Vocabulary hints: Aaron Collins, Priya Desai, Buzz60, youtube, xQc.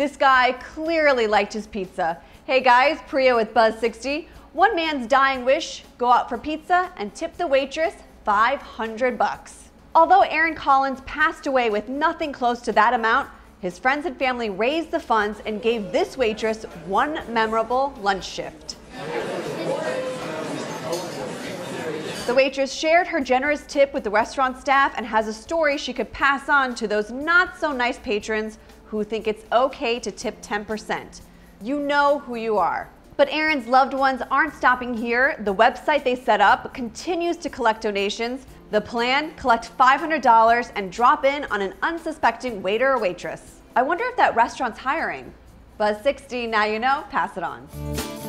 This guy clearly liked his pizza. Hey guys, Priya with Buzz60. One man's dying wish, go out for pizza and tip the waitress $500. Although Aaron Collins passed away with nothing close to that amount, his friends and family raised the funds and gave this waitress one memorable lunch shift. The waitress shared her generous tip with the restaurant staff and has a story she could pass on to those not so nice patrons who think it's okay to tip 10%. You know who you are. But Aaron's loved ones aren't stopping here. The website they set up continues to collect donations. The plan, collect $500 and drop in on an unsuspecting waiter or waitress. I wonder if that restaurant's hiring. Buzz60, now you know, pass it on.